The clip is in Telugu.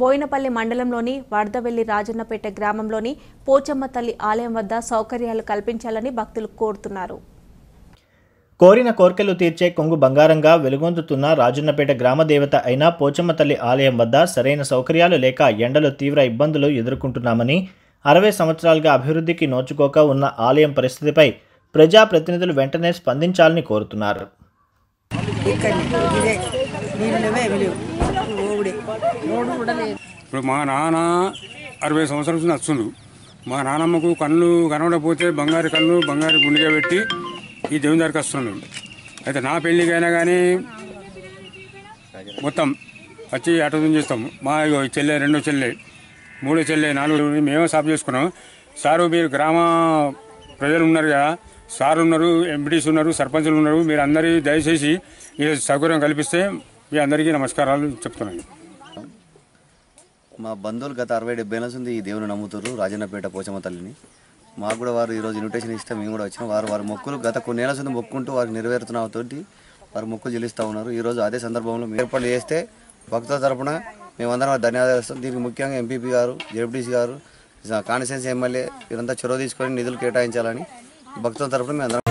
బోయినపల్లి మండలంలోని వడదవెల్లి రాజన్నపేట గ్రామంలోని పోచమ్మ తల్లి ఆలయం వద్ద సౌకర్యాలు కల్పించాలని భక్తులు కోరుతున్నారు. కోరిన కోర్కెలు తీర్చే కొంగు బంగారంగా వెలుగొందుతున్న రాజన్నపేట గ్రామదేవత అయిన పోచమ్మ తల్లి ఆలయం వద్ద సరైన సౌకర్యాలు లేక ఎండలు తీవ్ర ఇబ్బందులు ఎదుర్కొంటున్నామని, 60 సంవత్సరాలుగా అభివృద్ధికి నోచుకోక ఉన్న ఆలయం పరిస్థితిపై ప్రజాప్రతినిధులు వెంటనే స్పందించాలని కోరుతున్నారు. ఇప్పుడు మా నాన్న 60 సంవత్సరాల నుంచి వస్తుంది. మా నాన్నమ్మకు కళ్ళు కనబడకపోతే బంగారు కళ్ళు బంగారు గుండెగా పెట్టి ఈ దేవుని దగ్గరికి వస్తున్నాం. అయితే నా పెళ్ళికైనా కానీ మొత్తం వచ్చి అటెండ్ చేస్తాము. మా చెల్లె, రెండో చెల్లె, మూడో చెల్లె, నాలుగు మేమే సాఫ్ చేసుకున్నాం. సారు మీరు గ్రామ ప్రజలు ఉన్నారు కదా, సారు ఉన్నారు, ఎంపీటీస్ ఉన్నారు, సర్పంచులు ఉన్నారు, మీరు అందరి దయచేసి ఈ సౌకర్యం కల్పిస్తే మీ అందరికీ నమస్కారాలు చెప్తున్నాను. మా బంధువులు గత 60-70 ఏళ్ళ నుంచి ఈ దేవుని నమ్ముతారు, రాజన్నపేట పోచమ్మ తల్లిని. మాకు కూడా వారు ఈరోజు ఇన్విటేషన్ ఇస్తే మేము కూడా వచ్చినాం. వారి మొక్కులు గత కొన్ని ఏళ్ళ నుంచి మొక్కుంటూ వారు నెరవేరుతున్న తోటి వారు మొక్కులు చెల్లిస్తూ ఉన్నారు. ఈరోజు అదే సందర్భంలో ఏర్పాటు చేస్తే భక్తుల తరఫున మేమందరం ధన్యవాదాలు ఇస్తాం. దీనికి ముఖ్యంగా ఎంపీపీ గారు, జెడ్పీసీ గారు, కాన్స్టిట్యున్సీ ఎమ్మెల్యే వీరంతా చొరవ తీసుకొని నిధులు కేటాయించాలని భక్తుల తరఫున మేము అందరం